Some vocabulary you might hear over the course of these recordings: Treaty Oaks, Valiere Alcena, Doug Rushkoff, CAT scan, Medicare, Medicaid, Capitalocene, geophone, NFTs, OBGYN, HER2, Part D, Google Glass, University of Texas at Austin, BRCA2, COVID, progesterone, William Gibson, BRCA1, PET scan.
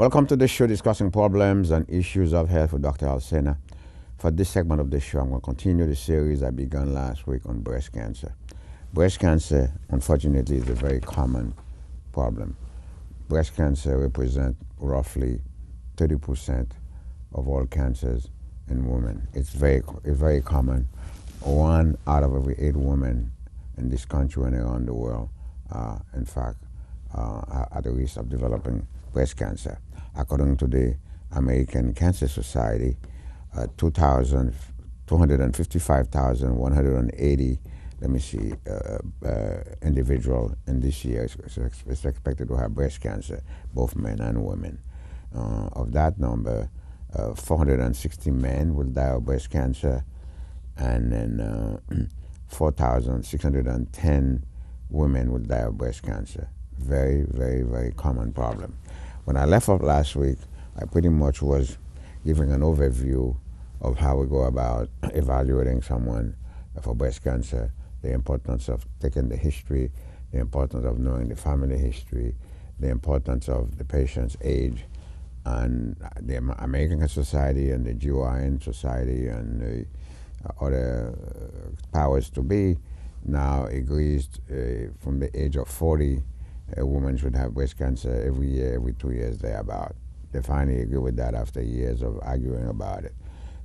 Welcome to the show discussing problems and issues of health with Dr. Alcena. For this segment of the show, I'm going to continue the series I began last week on breast cancer. Breast cancer, unfortunately, is a very common problem. Breast cancer represents roughly 30% of all cancers in women. It's very common. 1 out of every 8 women in this country and around the world are, in fact, are at the risk of developing breast cancer. According to the American Cancer Society, 255,180 individual in this year is expected to have breast cancer, both men and women. Of that number, 460 men will die of breast cancer, and then 4,610 women will die of breast cancer. Very common problem. When I left off last week, I pretty much was giving an overview of how we go about evaluating someone for breast cancer, the importance of taking the history, the importance of knowing the family history, the importance of the patient's age, and the American Society and the GYN Society and the other powers to be now agrees from the age of 40, a woman should have breast cancer every year, every 2 years thereabout. They finally agree with that after years of arguing about it.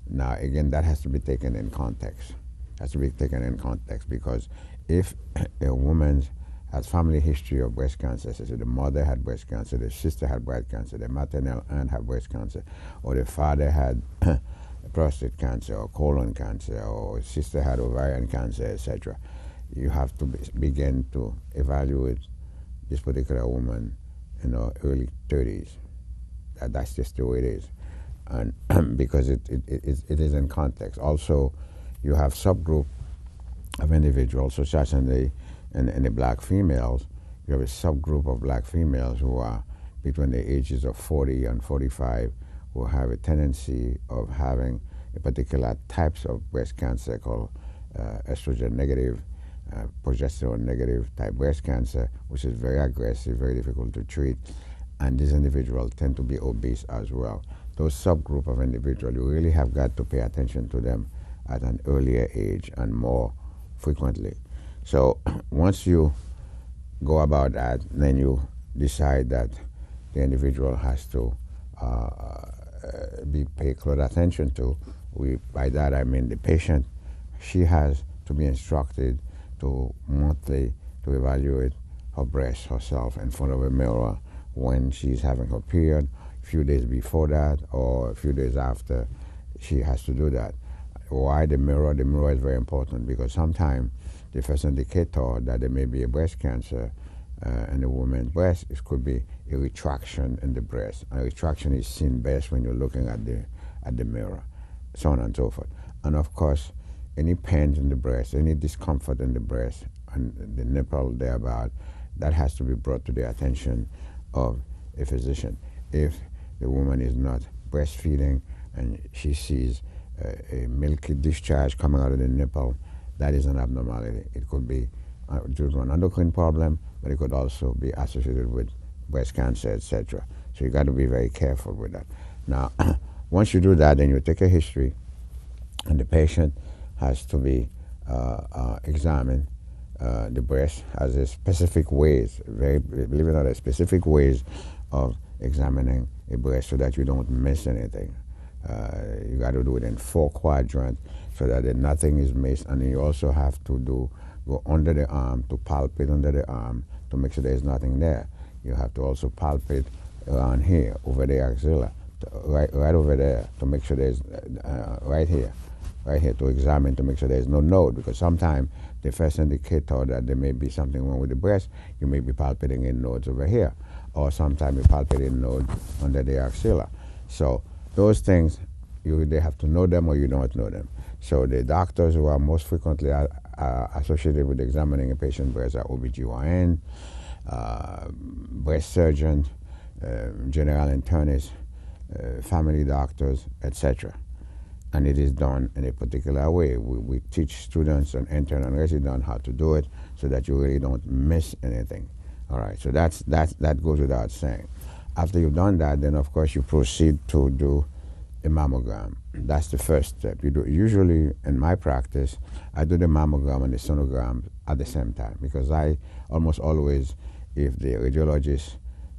Now, again, that has to be taken in context. Has to be taken in context, because if a woman has family history of breast cancer, so the mother had breast cancer, the sister had breast cancer, the maternal aunt had breast cancer, or the father had prostate cancer or colon cancer, or sister had ovarian cancer, etc., you have to begin to evaluate this particular woman in her early 30s. That's just the way it is, and because it is in context. Also, you have subgroup of individuals, such as in the black females, you have a subgroup of black females who are between the ages of 40 and 45 who have a tendency of having a particular types of breast cancer called estrogen negative, progesterone negative type breast cancer, which is very aggressive, very difficult to treat, and these individuals tend to be obese as well. Those subgroup of individuals, you really have got to pay attention to them at an earlier age and more frequently. So once you go about that, then you decide that the individual has to be paid close attention to. By that I mean the patient, she has to be instructed to monthly to evaluate her breast herself in front of a mirror when she's having her period, a few days before that or a few days after, she has to do that. Why the mirror? The mirror is very important because sometimes the first indicator that there may be a breast cancer in a woman's breast, it could be a retraction in the breast. A retraction is seen best when you're looking at the mirror, so on and so forth. And of course, any pain in the breast, any discomfort in the breast and the nipple thereabout, that has to be brought to the attention of a physician. If the woman is not breastfeeding and she sees a milky discharge coming out of the nipple, that is an abnormality. It could be due to an endocrine problem, but it could also be associated with breast cancer, etc. So you got to be very careful with that. Now, once you do that, then you take a history, and the patient has to be examined. The breast has a specific ways, believe it or not, a specific ways of examining a breast so that you don't miss anything. You got to do it in 4 quadrants so that nothing is missed, and you also have to go under the arm to palpate under the arm to make sure there's nothing there. You have to also palpate around here, over the axilla, right over there to make sure there's right here to examine to make sure there's no node, because sometimes the first indicator that there may be something wrong with the breast, you may be palpating in nodes over here, or sometimes you palpate in nodes under the axilla. So those things, you either have to know them or you don't know them. So the doctors who are most frequently associated with examining a patient's breast are OBGYN, breast surgeons, general internists, family doctors, etc. And it is done in a particular way. We teach students and intern and resident how to do it so that you really don't miss anything. All right, so that goes without saying. After you've done that, then of course you proceed to do a mammogram. That's the first step. You do, usually in my practice, I do the mammogram and the sonogram at the same time, because I almost always, if the radiologists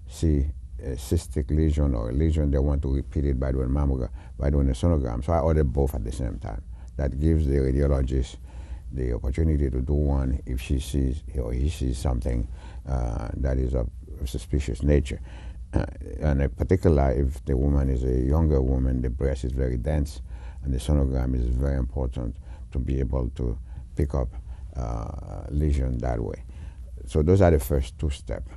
see a cystic lesion or a lesion, they want to repeat it by doing mammogram, by doing a sonogram. So I order both at the same time. That gives the radiologist the opportunity to do one if she sees or he sees something that is of suspicious nature. And in particular, if the woman is a younger woman, the breast is very dense, and the sonogram is very important to be able to pick up lesion that way. So those are the first two steps.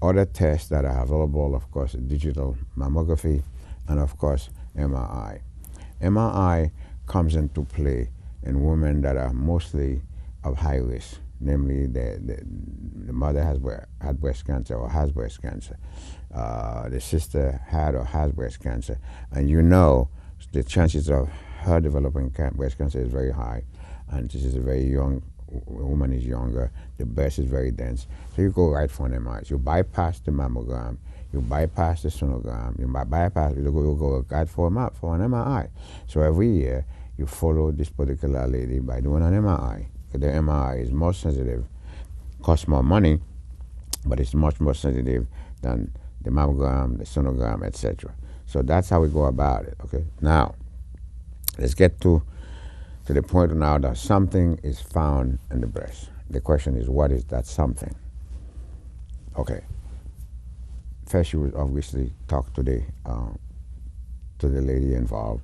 Other tests that are available, of course, digital mammography, and of course, MRI. MRI comes into play in women that are mostly of high risk, namely the mother had breast cancer or has breast cancer, the sister had or has breast cancer, and you know the chances of her developing breast cancer is very high, and this is a very young woman, is younger, the breast is very dense, so you go right for an MRI. So you bypass the mammogram, you bypass the sonogram, you go right for an MRI. So every year, you follow this particular lady by doing an MRI. The MRI is more sensitive, costs more money, but it's much more sensitive than the mammogram, the sonogram, etc. So that's how we go about it, okay? Now, let's get to the point now that something is found in the breast. The question is, what is that something? Okay. First, you would obviously talk to the lady involved.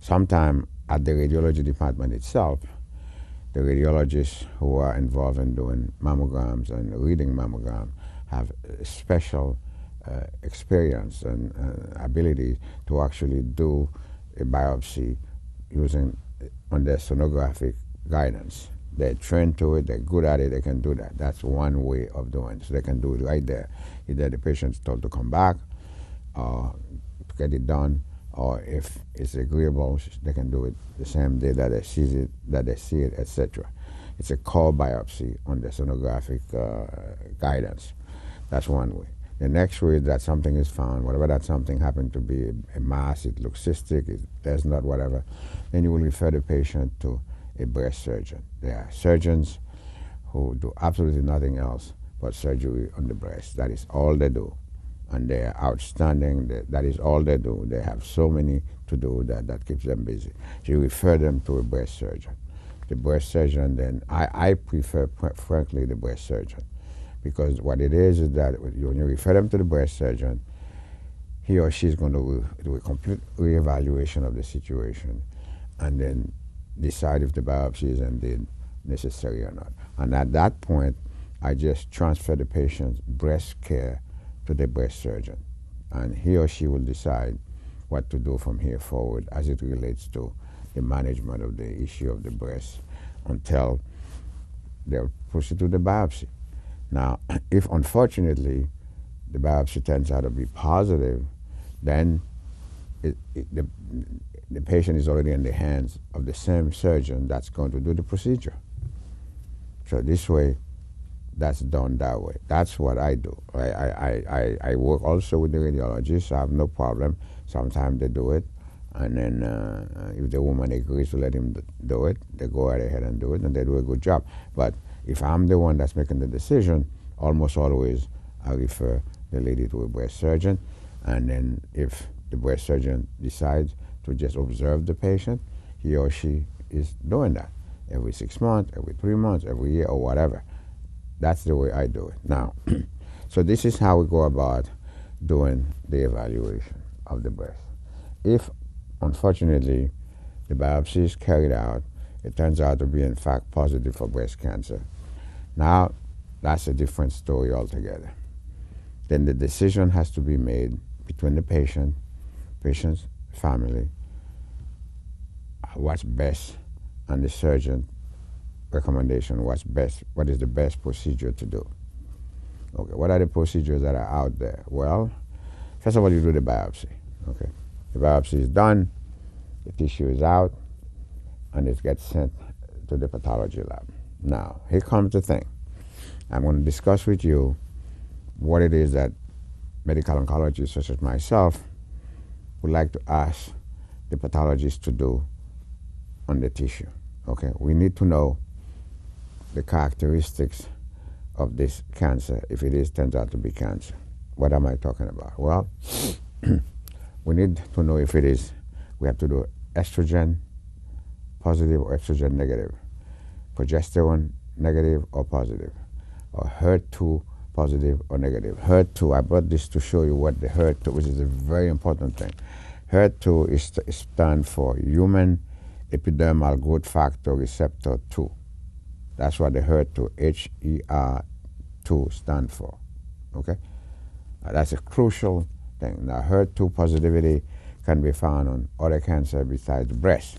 Sometimes at the radiology department itself, the radiologists who are involved in doing mammograms and reading mammograms have a special experience and ability to actually do a biopsy using their sonographic guidance. They're trained to it, they're good at it, they can do that. That's one way of doing it. So they can do it right there. Either the patient's told to come back or to get it done, or if it's agreeable, they can do it the same day that they see it, etc. It's a core biopsy on the sonographic guidance. That's one way. The next way is that something is found, whatever that something happened to be, a mass, it looks cystic, there's not whatever, then you will refer the patient to a breast surgeon. There are surgeons who do absolutely nothing else but surgery on the breast. That is all they do. And they are outstanding, that is all they do. They have so many to do that keeps them busy. So you refer them to a breast surgeon. The breast surgeon then, I prefer, frankly, the breast surgeon, because what it is that when you refer them to the breast surgeon, he or she is going to do a complete reevaluation of the situation and then decide if the biopsy is indeed necessary or not. And at that point, I just transfer the patient's breast care to the breast surgeon, and he or she will decide what to do from here forward as it relates to the management of the issue of the breast until they'll proceed to the biopsy. Now, if unfortunately the biopsy turns out to be positive, then the patient is already in the hands of the same surgeon that's going to do the procedure. So this way, that's done that way. That's what I do. I work also with the radiologists. I have no problem. Sometimes they do it. And then if the woman agrees to let him do it, they go right ahead and do it, and they do a good job. But if I'm the one that's making the decision, almost always I refer the lady to a breast surgeon. And then if the breast surgeon decides to just observe the patient, he or she is doing that every 6 months, every 3 months, every year, or whatever. That's the way I do it now. So this is how we go about doing the evaluation of the breast. If, unfortunately, the biopsy is carried out, it turns out to be, in fact, positive for breast cancer. Now, that's a different story altogether. Then the decision has to be made between the patient, patient's family, what's best, and the surgeon recommendation, what's best, what is the best procedure to do. Okay, what are the procedures that are out there? Well, first of all, you do the biopsy, okay? The biopsy is done, the tissue is out, and it gets sent to the pathology lab. Now, here comes the thing. I'm going to discuss with you what it is that medical oncologists such as myself would like to ask the pathologist to do on the tissue. Okay, we need to know the characteristics of this cancer, if it is turns out to be cancer. What am I talking about? Well, we need to know if it is, we have to do estrogen positive or estrogen negative, progesterone negative or positive, or HER2 positive or negative. HER2, I brought this to show you what the HER2, which is a very important thing. HER2 is stand for human epidermal growth factor receptor 2. That's what the HER2, HER2 stand for, okay? That's a crucial thing. Now, HER2 positivity can be found on other cancer besides breast,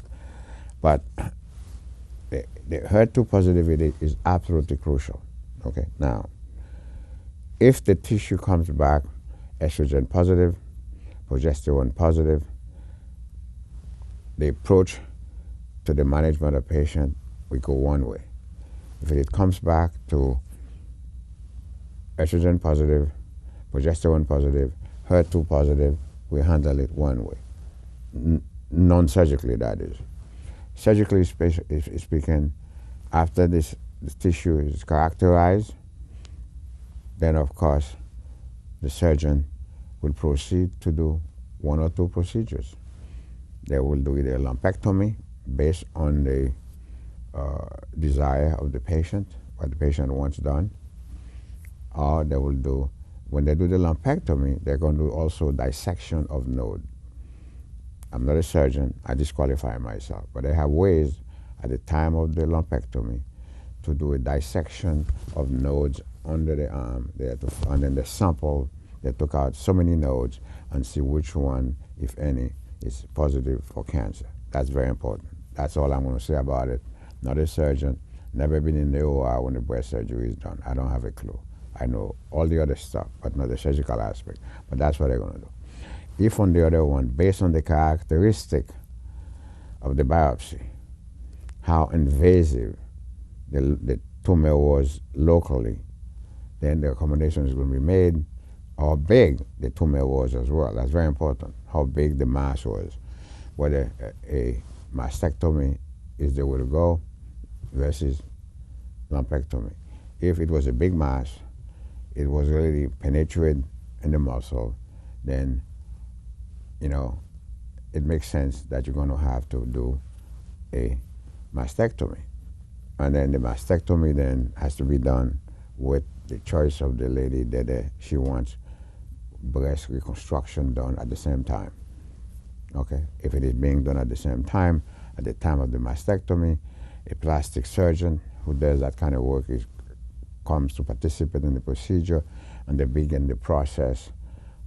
but the HER2 positivity is absolutely crucial, okay? Now, if the tissue comes back estrogen positive, progesterone positive, the approach to the management of patient, we go one way. If it comes back to estrogen positive, progesterone positive, HER2 positive, we handle it one way, non-surgically that is. Surgically speaking, after this tissue is characterized, then of course the surgeon will proceed to do one or two procedures. They will do either a lumpectomy based on the desire of the patient, what the patient wants done, or they will do, when they do the lumpectomy, they're going to do also dissection of node. I'm not a surgeon, I disqualify myself, but they have ways at the time of the lumpectomy to do a dissection of nodes under the arm. They have to, and then they sample, they took out so many nodes and see which one, if any, is positive for cancer. That's very important. That's all I'm going to say about it. Not a surgeon, never been in the OR when the breast surgery is done. I don't have a clue. I know all the other stuff, but not the surgical aspect. But that's what they're going to do. If on the other one, based on the characteristic of the biopsy, how invasive the tumor was locally, then the recommendation is going to be made how big the tumor was as well. That's very important, how big the mass was, whether a mastectomy is the way to go versus lumpectomy. If it was a big mass, it was really penetrated in the muscle, then, you know, it makes sense that you're going to have to do a mastectomy. And then the mastectomy then has to be done with the choice of the lady that she wants breast reconstruction done at the same time, okay? If it is being done at the same time, at the time of the mastectomy, a plastic surgeon who does that kind of work comes to participate in the procedure, and they begin the process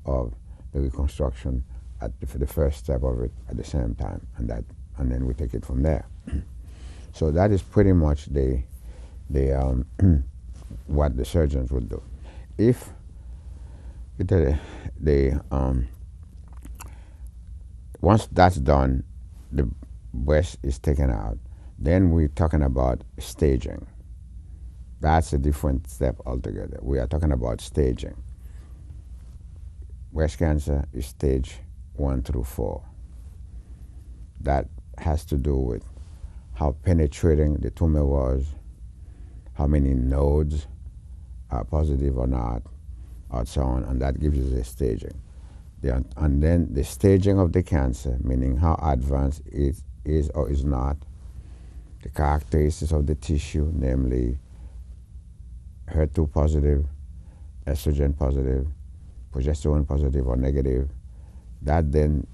of the reconstruction at the first step of it at the same time, and then we take it from there. So that is pretty much the what the surgeons would do. If once that's done, the breast is taken out, then we're talking about staging. That's a different step altogether. We are talking about staging. Breast cancer is stage 1 through 4. That has to do with how penetrating the tumor was, how many nodes are positive or not, and so on, and that gives you the staging. And then the staging of the cancer, meaning how advanced it is or is not, the characteristics of the tissue, namely HER2 positive, estrogen positive, progesterone positive or negative, that then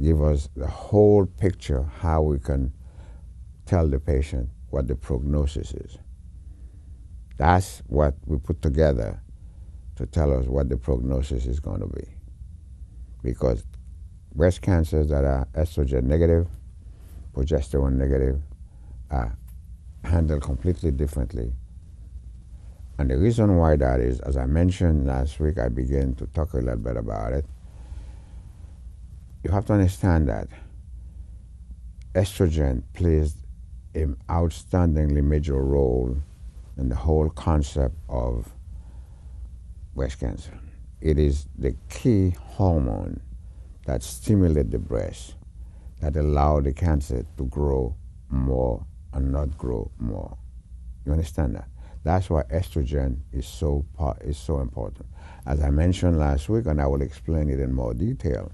gives us the whole picture how we can tell the patient what the prognosis is. That's what we put together to tell us what the prognosis is going to be. Because breast cancers that are estrogen negative, progesterone negative, are handled completely differently. And the reason why that is, as I mentioned last week, I began to talk a little bit about it. You have to understand that estrogen plays an outstandingly major role in the whole concept of breast cancer. it is the key hormone that stimulates the breast that allows the cancer to grow more and not grow more. You understand that? That's why estrogen is so important. As I mentioned last week, and I will explain it in more detail,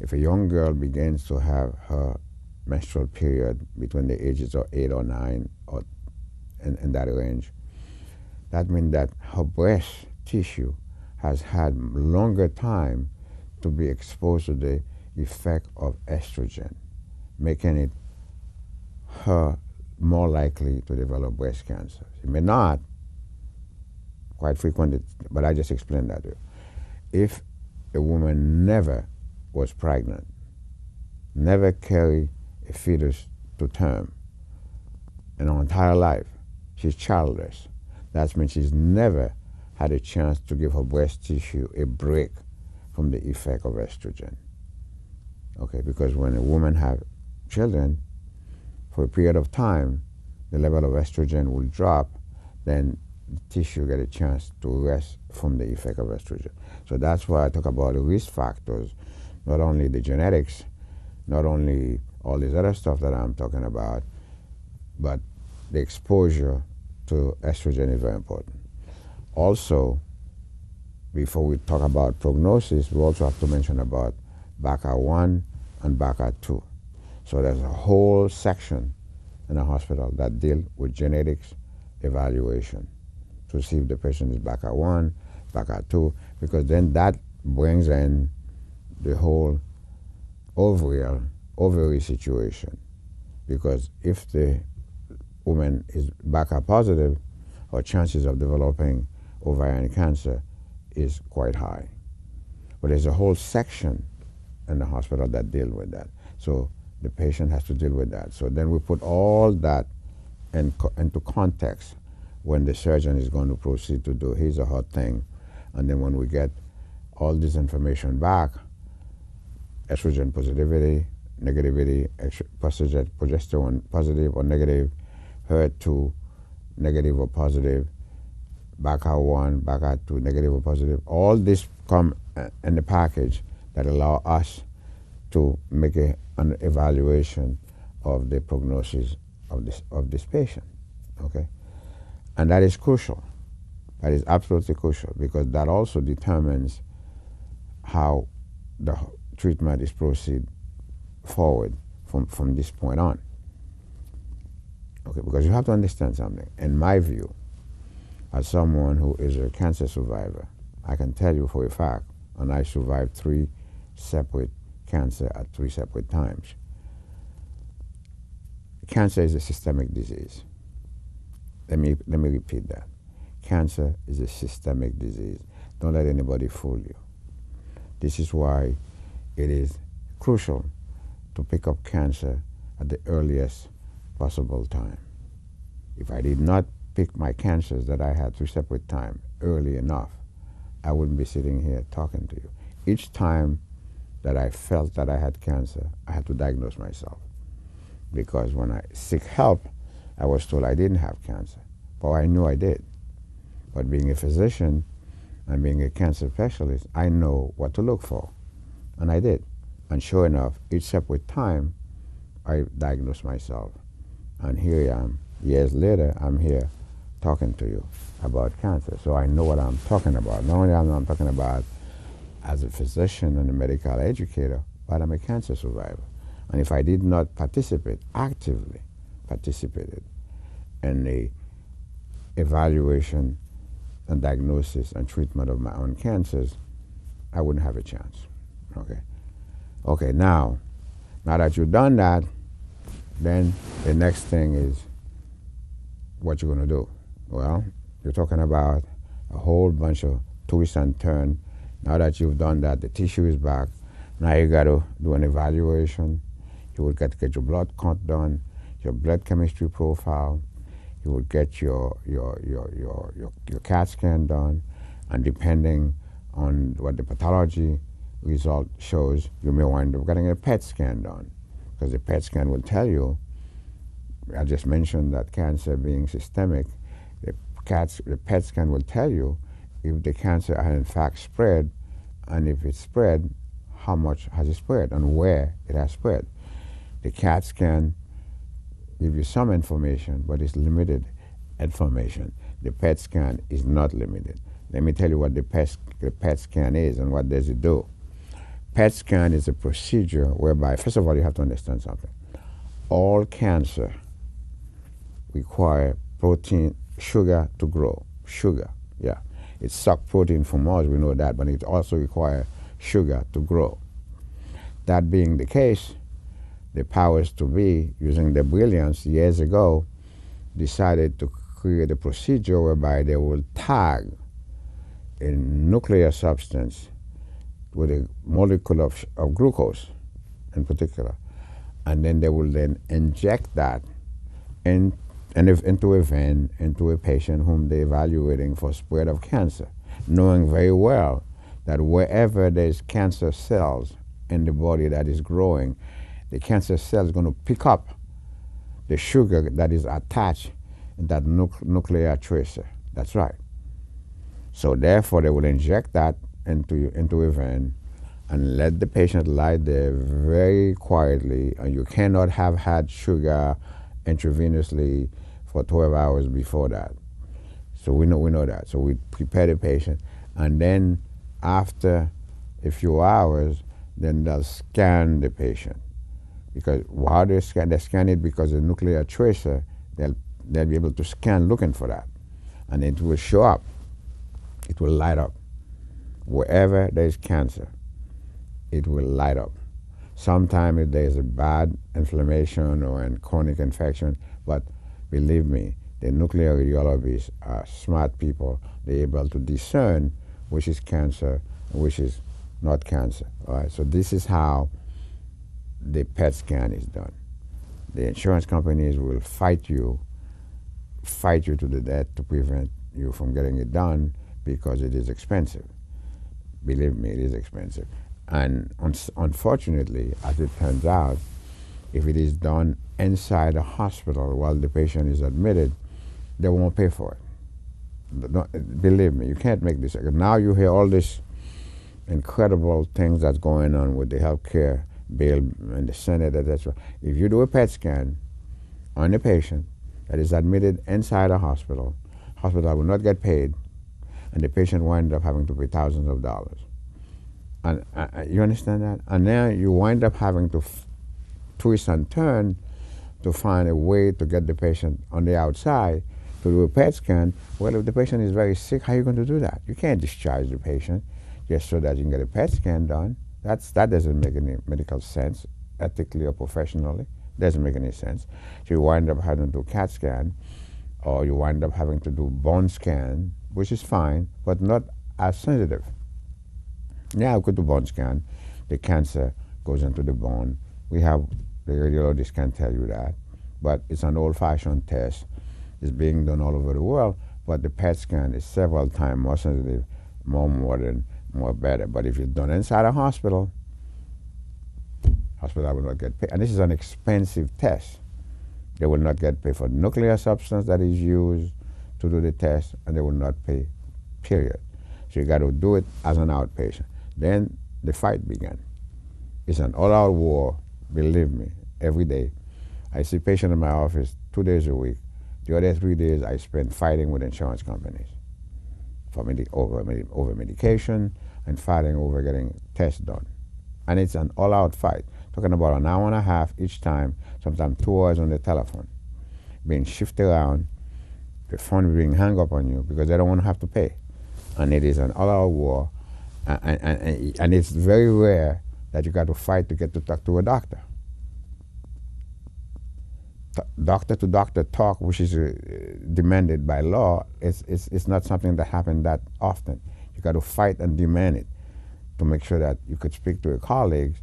if a young girl begins to have her menstrual period between the ages of 8 or 9 or in that range, that means that her breast tissue has had longer time to be exposed to the effect of estrogen, making it her more likely to develop breast cancer. She may not, quite frequently, but I just explained that to you. If a woman never was pregnant, never carried a fetus to term in her entire life, she's childless. That means she's never had a chance to give her breast tissue a break from the effect of estrogen. Okay, because when a woman has children, for a period of time, the level of estrogen will drop, then the tissue get a chance to rest from the effect of estrogen. So that's why I talk about the risk factors, not only the genetics, not only all this other stuff that I'm talking about, but the exposure to estrogen is very important. Also, before we talk about prognosis, we also have to mention about BRCA1 and BRCA2. So there's a whole section in a hospital that deal with genetics evaluation to see if the patient is BRCA1, BRCA2, because then that brings in the whole ovary situation. Because if the woman is BRCA positive, her chances of developing ovarian cancer is quite high. But there's a whole section in the hospital that deal with that. So the patient has to deal with that. So then we put all that into context when the surgeon is going to proceed to do his or her thing. And then when we get all this information back, estrogen positivity, negativity, progesterone positive or negative, HER2 negative or positive, BRCA1, BRCA2 negative or positive, all this come in the package that allow us to make an evaluation of the prognosis of this patient, okay? And that is crucial. That is absolutely crucial because that also determines how the treatment is proceed forward from this point on. Okay, because you have to understand something. In my view, as someone who is a cancer survivor, I can tell you for a fact, and I survived 3 separate cancer at 3 separate times. Cancer is a systemic disease. Let me repeat that. Cancer is a systemic disease. Don't let anybody fool you. This is why it is crucial to pick up cancer at the earliest possible time. If I did not pick my cancers that I had 3 separate times early enough, I wouldn't be sitting here talking to you. Each time that I felt that I had cancer, I had to diagnose myself. Because when I seek help, I was told I didn't have cancer, but I knew I did. But being a physician and being a cancer specialist, I know what to look for, and I did. And sure enough, each separate time, I diagnosed myself. And here I am, years later, I'm here talking to you about cancer. So I know what I'm talking about. Not only am I talking about as a physician and a medical educator, but I'm a cancer survivor. And if I did not actively participated in the evaluation and diagnosis and treatment of my own cancers, I wouldn't have a chance, okay? Okay, now that you've done that, then the next thing is what you're gonna do. Well, you're talking about a whole bunch of twists and turns. Now that you've done that, the tissue is back. Now you got to do an evaluation. You will get your blood count done, your blood chemistry profile. You will get your CAT scan done, and depending on what the pathology result shows, you may wind up getting a PET scan done, because the PET scan will tell you. I just mentioned that cancer being systemic, the PET scan will tell you if the cancer had in fact spread, and if it spread, how much has it spread and where it has spread. The CAT scan gives you some information, but it's limited information. The PET scan is not limited. Let me tell you what the PET scan is and what does it do. PET scan is a procedure whereby, first of all, you have to understand something. All cancer require protein, sugar to grow. Sugar, yeah. It sucks protein from us, we know that, but it also requires sugar to grow. That being the case, the powers to be, using their brilliance years ago, decided to create a procedure whereby they will tag a nuclear substance with a molecule of glucose in particular, and then they will then inject that into a vein, into a patient whom they're evaluating for spread of cancer, knowing very well that wherever there's cancer cells in the body that is growing, the cancer cell is going to pick up the sugar that is attached in that nuclear tracer. That's right. So therefore, they will inject that into a vein and let the patient lie there very quietly, and you cannot have had sugar intravenously for 12 hours before that. So we know that. So we prepare the patient, and then after a few hours, then they'll scan the patient. Because how they scan it because the nuclear tracer, they'll be able to scan looking for that. And it will show up. It will light up. Wherever there's cancer, it will light up. Sometimes if there's a bad inflammation or a chronic infection, but believe me, the nuclear radiologists are smart people. They're able to discern which is cancer and which is not cancer. All right, so this is how the PET scan is done. The insurance companies will fight you to the death to prevent you from getting it done because it is expensive. Believe me, it is expensive. And unfortunately, as it turns out, if it is done inside a hospital while the patient is admitted, they won't pay for it. Believe me, you can't make this. Now you hear all these incredible things that's going on with the healthcare bill in the Senate, etc. If you do a PET scan on a patient that is admitted inside a hospital, hospital will not get paid, and the patient will end up having to pay thousands of dollars. And you understand that? And then you wind up having to twist and turn to find a way to get the patient on the outside to do a PET scan. Well, if the patient is very sick, how are you going to do that? You can't discharge the patient just so that you can get a PET scan done. That doesn't make any medical sense, ethically or professionally. Doesn't make any sense. So you wind up having to do CAT scan, or you wind up having to do bone scan, which is fine, but not as sensitive. Now, with the bone scan, the cancer goes into the bone. We have, the radiologist can tell you that, but it's an old-fashioned test. It's being done all over the world, but the PET scan is several times more sensitive, more modern, more better. But if it's done inside a hospital, hospital will not get paid. And this is an expensive test. They will not get paid for nuclear substance that is used to do the test, and they will not pay, period. So you got to do it as an outpatient. Then the fight began. It's an all-out war, believe me, every day. I see patients in my office 2 days a week. The other 3 days I spend fighting with insurance companies for over medication and fighting over getting tests done. And it's an all-out fight, talking about an hour and a half each time, sometimes 2 hours on the telephone, being shifted around, the phone being hung up on you because they don't want to have to pay. And it is an all-out war. And it's very rare that you got to fight to get to talk to a doctor. Doctor-to-doctor talk, which is demanded by law, it's not something that happens that often. You got to fight and demand it to make sure that you could speak to your colleagues,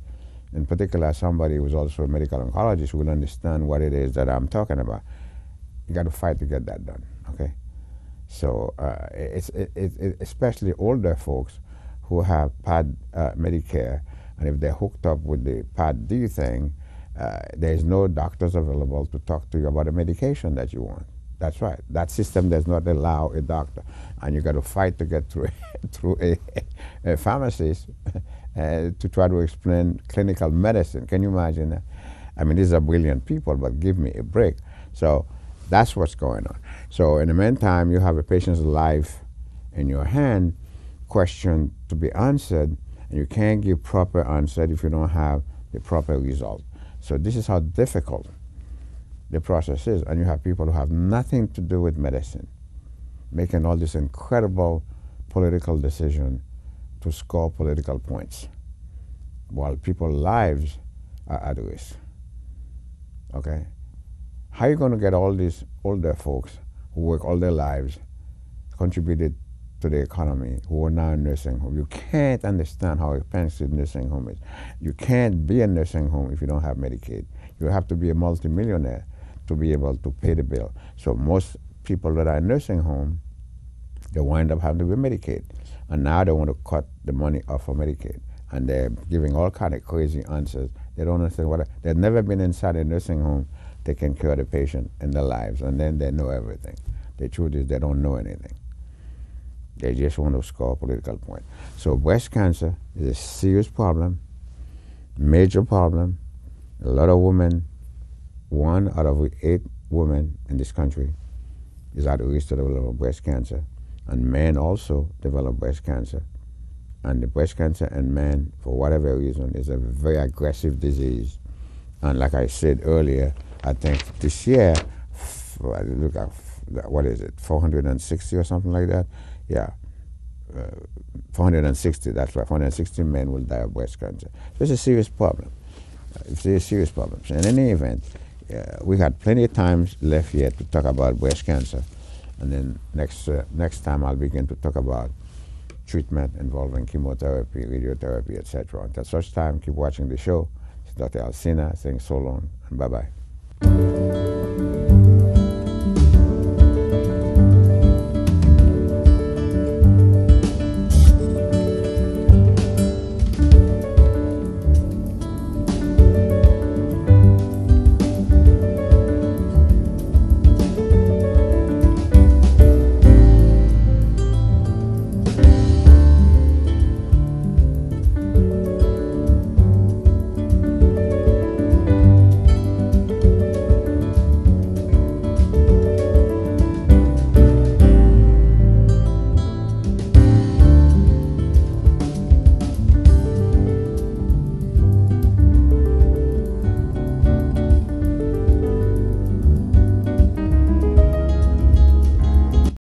in particular somebody who's also a medical oncologist who will understand what it is that I'm talking about. You got to fight to get that done, okay? So especially older folks who have Medicare, and if they're hooked up with the Part D thing, there's no doctors available to talk to you about the medication that you want. That's right. That system does not allow a doctor, and you got to fight to get through a pharmacist to try to explain clinical medicine. Can you imagine that? I mean, these are brilliant people, but give me a break. So that's what's going on. So in the meantime, you have a patient's life in your hand, question to be answered, and you can't give proper answer if you don't have the proper result. So this is how difficult the process is, and you have people who have nothing to do with medicine making all this incredible political decision to score political points, while people's lives are at risk. Okay? How are you going to get all these older folks who work all their lives, contributed to the economy, who are now in nursing home? You can't understand how expensive nursing home is. You can't be in nursing home if you don't have Medicaid. You have to be a multimillionaire to be able to pay the bill. So most people that are in nursing home, they wind up having to be Medicaid. And now they want to cut the money off of Medicaid. And they're giving all kind of crazy answers. They don't understand what, they've never been inside a nursing home taking care of the patient in their lives, and then they know everything. The truth is they don't know anything. They just want to score a political point. So breast cancer is a serious problem, major problem. A lot of women, 1 out of 8 women in this country is at risk to develop breast cancer, and men also develop breast cancer. And the breast cancer in men, for whatever reason, is a very aggressive disease. And like I said earlier, I think this year, look at, what is it, 460 or something like that? Yeah, 460, that's right, 460 men will die of breast cancer. So it's a serious problem. It's a serious problem. So in any event, we had plenty of time left here to talk about breast cancer. And then next time I'll begin to talk about treatment involving chemotherapy, radiotherapy, etc. Until such time, keep watching the show. Dr. Alcena saying so long and bye-bye.